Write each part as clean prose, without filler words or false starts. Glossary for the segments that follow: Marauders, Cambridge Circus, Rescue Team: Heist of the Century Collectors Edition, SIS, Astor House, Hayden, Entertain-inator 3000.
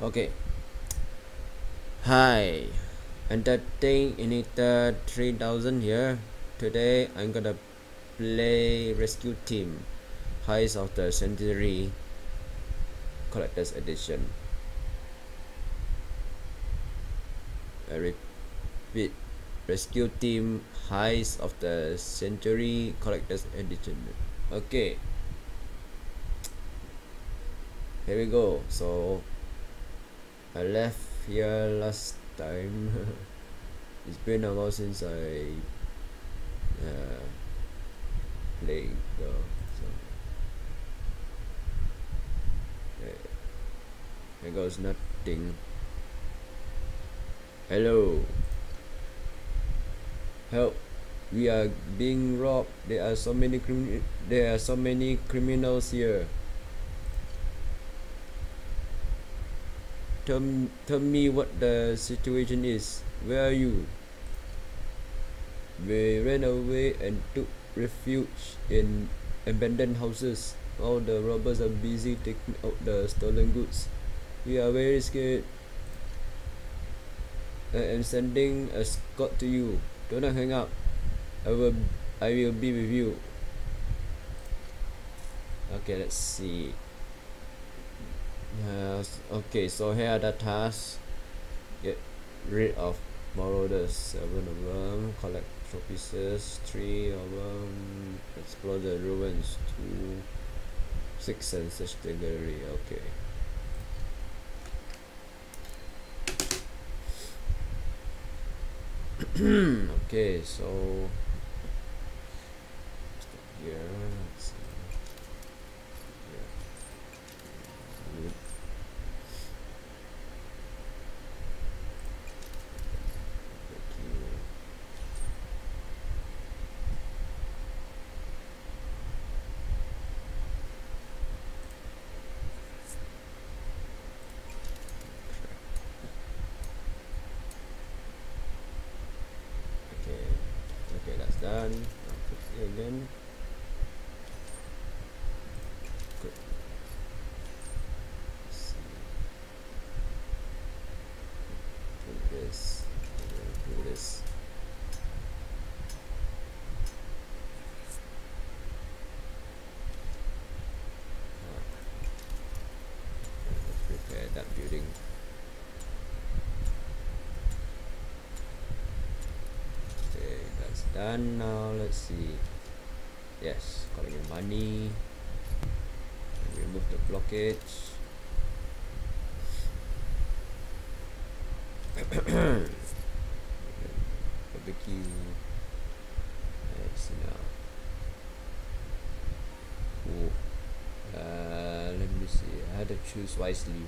Okay. Hi, Entertain-inator 3000 here. Today I'm gonna play Rescue Team Heist of the Century Collectors Edition. I repeat, Rescue Team Heist of the Century Collectors Edition. Okay, here we go. So I left here last time. It's been a while since I played so there goes nothing. Hello, help, we are being robbed. There are so many criminals here. Tell me what the situation is. Where are you? We ran away and took refuge in abandoned houses. All the robbers are busy taking out the stolen goods. We are very scared. I am sending a scout to you. Do not hang up. I will be with you. Okay, let's see. Okay, so here are the tasks: get rid of marauders, 7 of them, collect trophies, 3 of them, explore the ruins, 2, 6 and such the gallery. Okay, okay, so here. Done. I'll put it again. Good. Let's see. Do this. Do this. Let's prepare that building. Done. Now let's see. Yes, collect your money. Remove the blockage. Barbecue. Let's see now. Cool. Let me see. I had to choose wisely.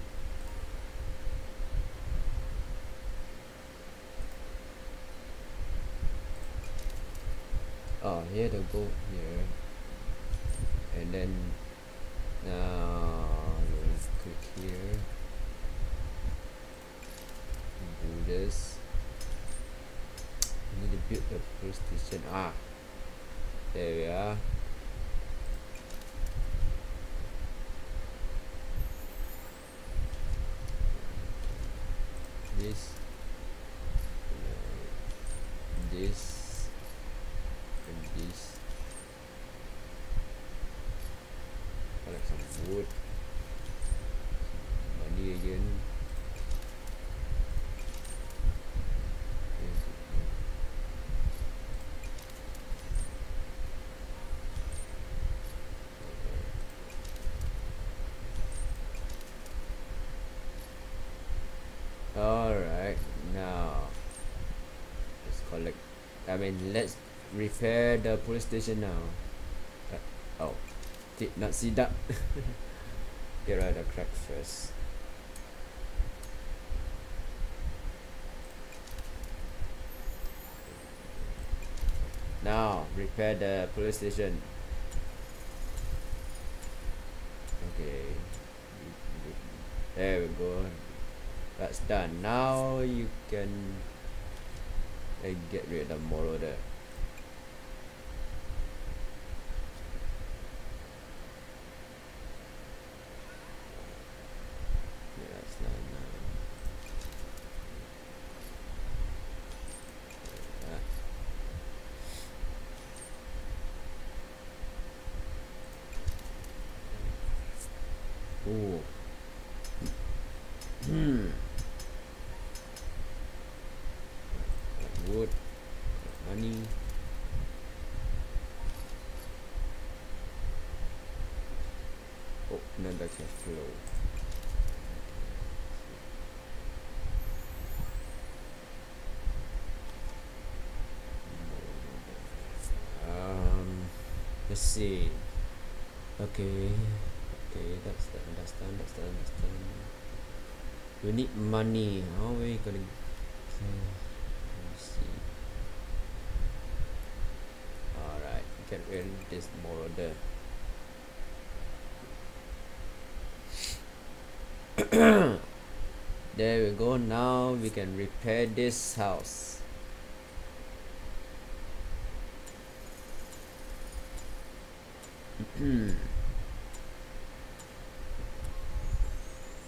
Oh, here the gold here, and then now let's click here, do this. We need to build the police station. Ah, there we are. This. This, collect some wood, money again. All right, now let's collect. Let's repair the police station now. Oh, did not see that. Get rid of the crack first. Now repair the police station. Okay, there we go. That's done. Now you can get rid of the marauder. Cool. Wood. Money. Oh, none that can flow. Let's see. Okay, that's done. We need money. How are we gonna? Okay, let's see. All right, we can earn this more order. There we go. Now we can repair this house.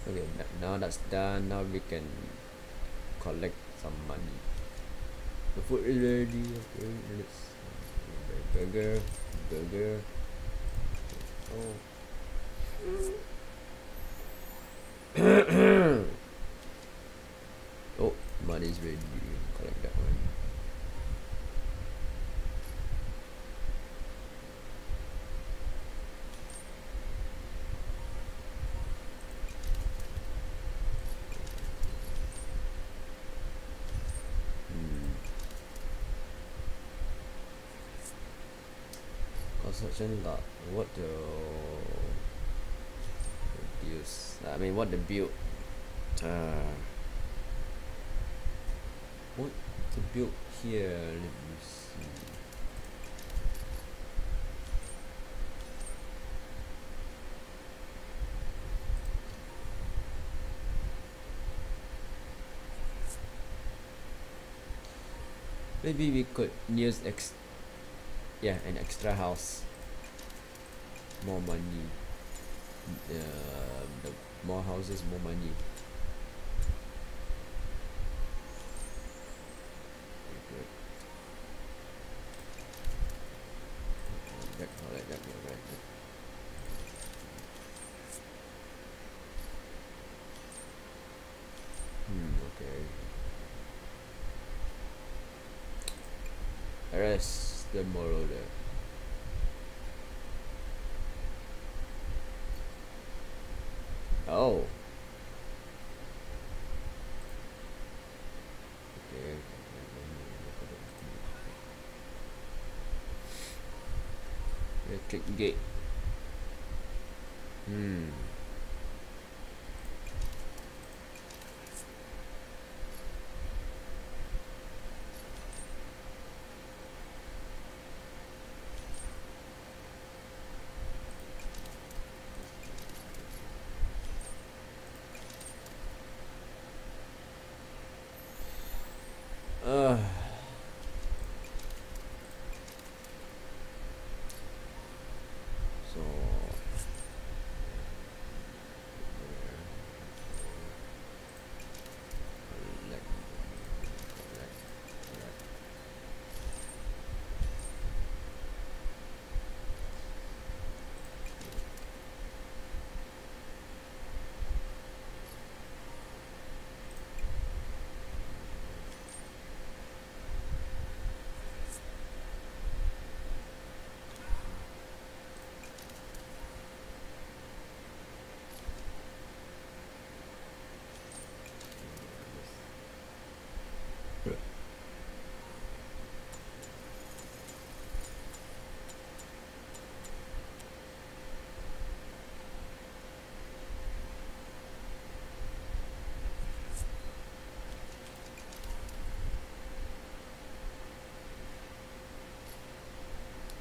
Okay, now that's done. Now we can collect some money. The food is ready. Okay, let's burger. Oh. Oh, money's ready. Collect that one. Construction lot. What to produce? I mean, what to build? What to build here? Let me see. Maybe we could use an extra house. More money. The more houses, more money. Okay. Arrest the marauder. Oh. Okay. Electric gate.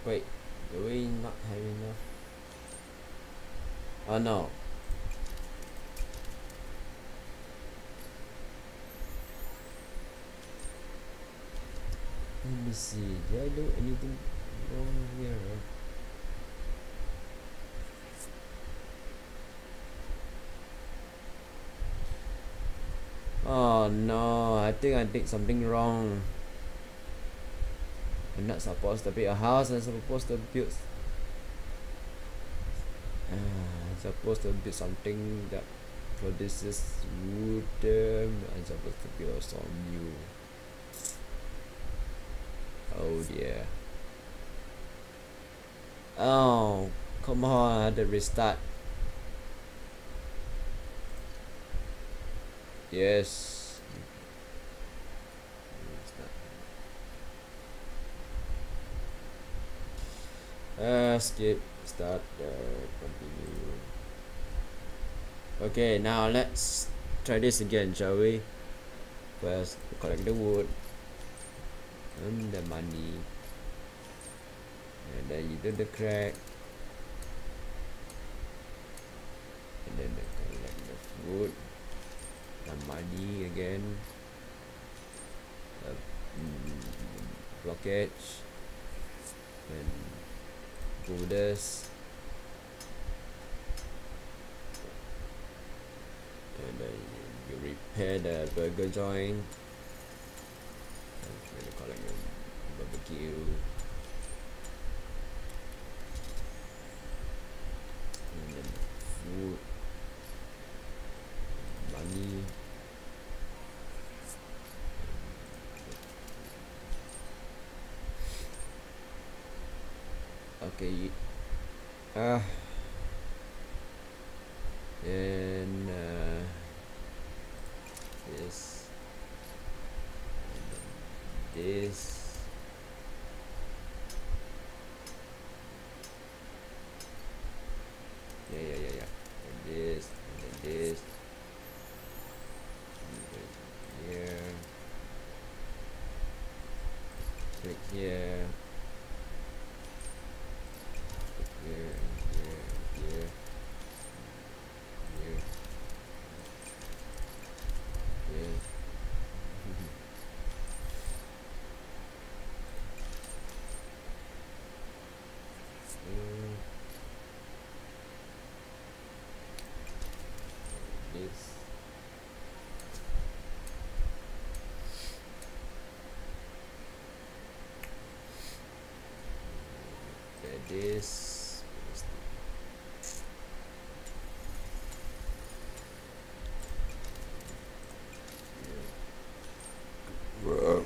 Wait, do we not have enough? Oh no. Let me see, did I do anything wrong here? Oh no, I think I did something wrong. I'm not supposed to build a house, I'm supposed to build supposed to be something that produces wood and supposed to build some new. Oh dear. Oh, come on, I had to restart. Yes. Skip, start, continue. Okay, now let's try this again, shall we? First, collect the wood and the money, and then you do the crack, and then collect the food, the money again, blockage, and boulders, and then you repair the burger joint, and then collect the barbecue. Food, money, okay, and this, and then this. This, yeah.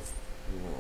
Oh no.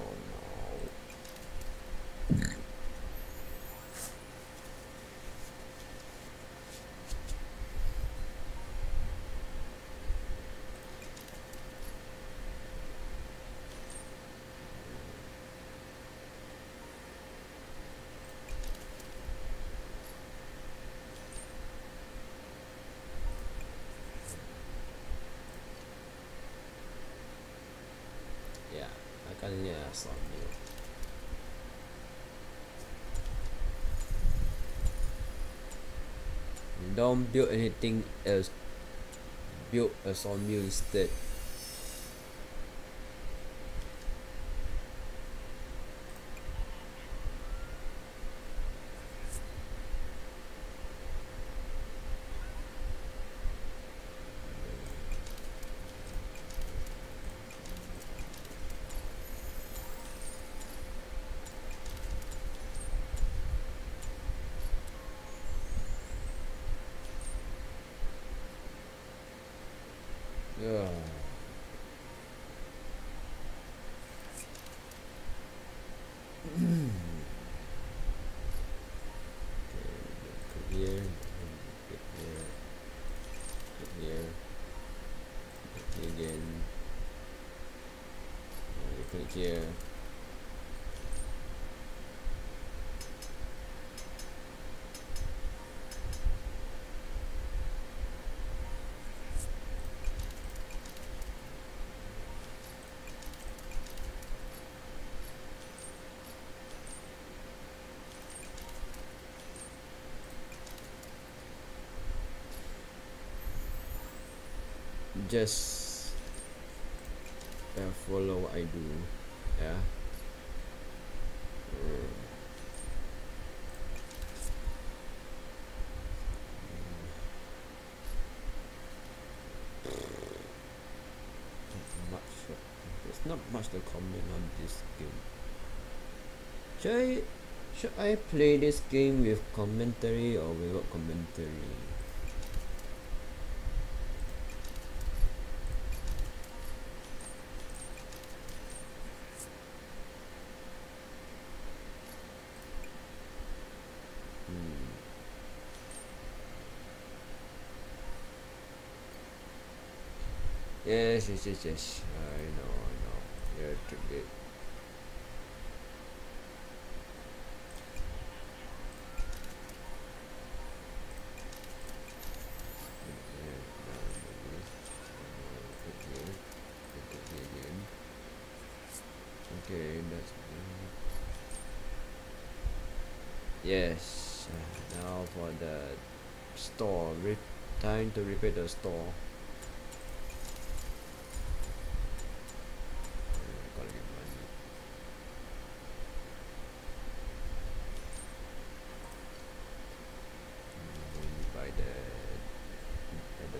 Yes, on you. Don't build anything else. Build a sawmill instead. Here, just follow what I do. Yeah. Much. There's not much to comment on this game. Should I play this game with commentary or without commentary? Yes. I know. You're too late. Okay, that's good. Yes, now for the store. Time to repair the store.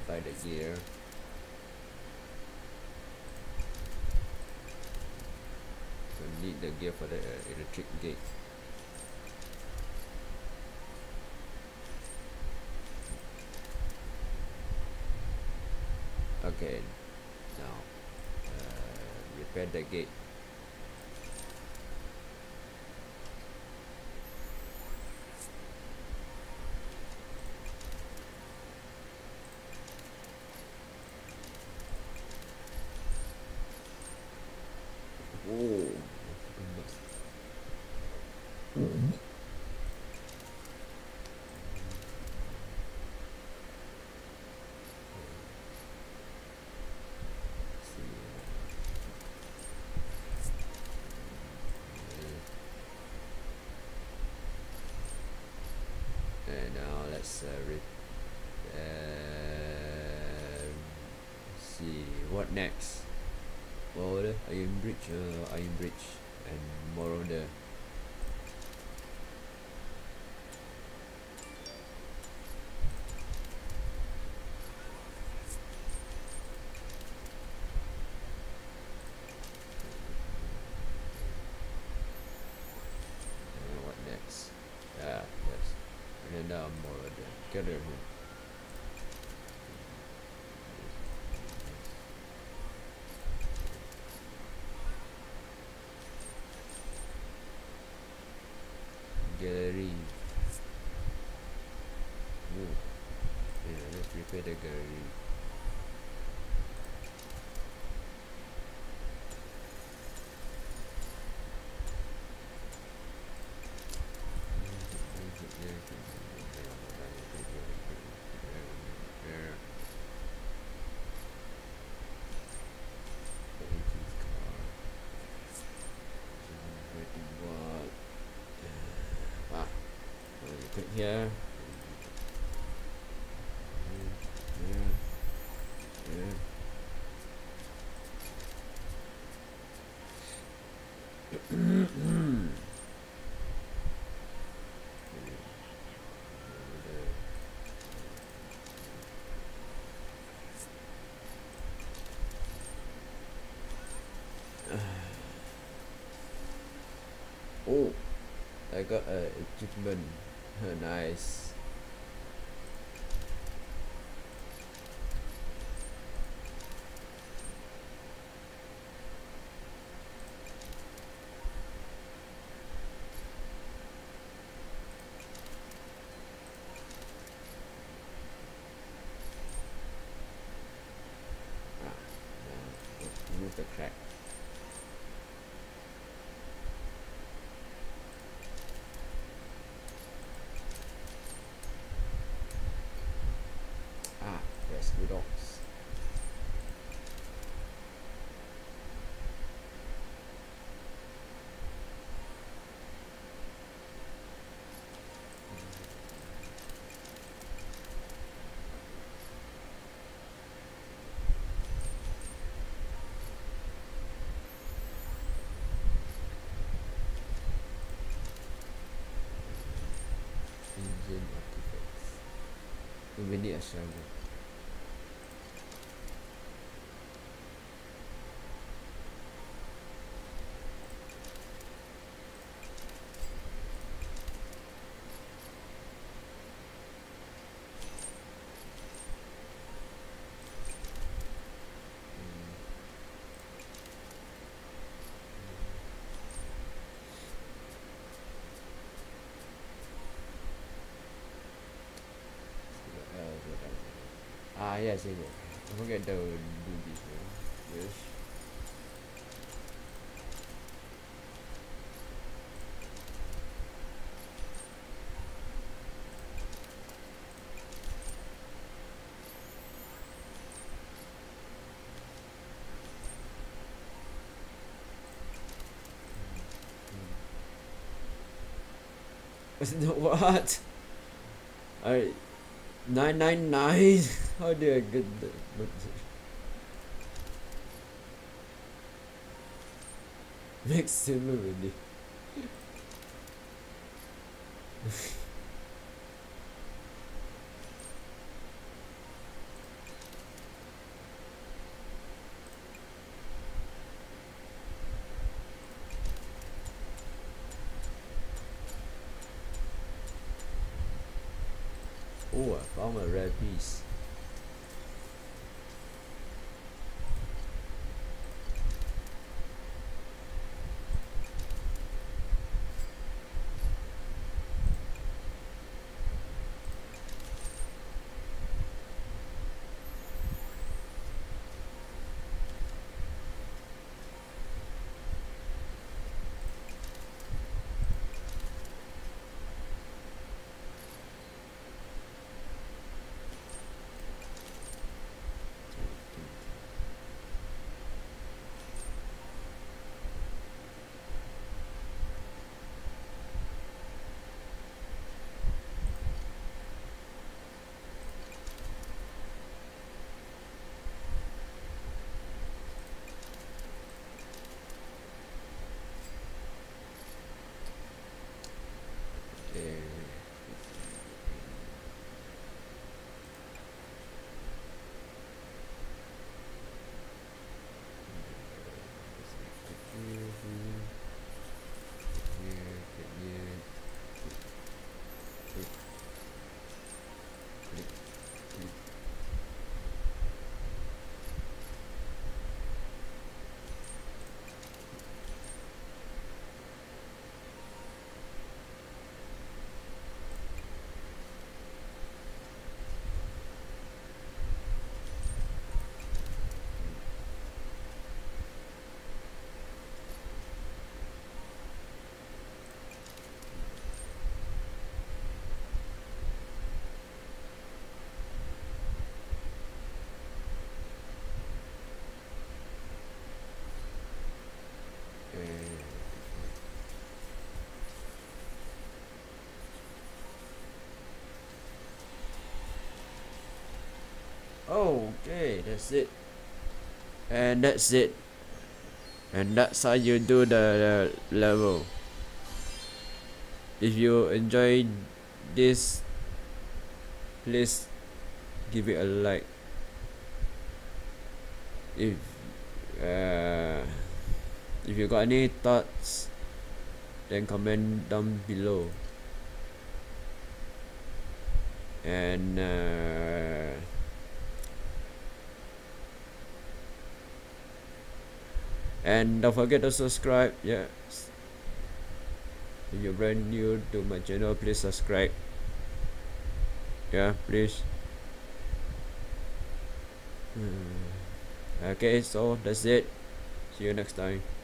Buy the gear. So need the gear for the electric gate. Okay, now repair the gate. See what next. Boulder, Iron Bridge, and Moroder. Gallery. Ooh. Yeah, let's repair the gallery. Yeah. Oh, I got an achievement. Nice. Move the crack. We need a shovel. Yes, it is. I forget the boobies. Yes. What? Alright. 999. How do I get that? Make silver ready. Oh, I found a rare piece. Okay, that's it. And that's it. And that's how you do the level. If you enjoyed this, please give it a like. If you got any thoughts, then comment down below. And don't forget to subscribe. Yes, if you're brand new to my channel, please subscribe. Yeah, please. Okay, so that's it. See you next time.